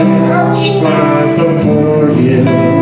stand up for you.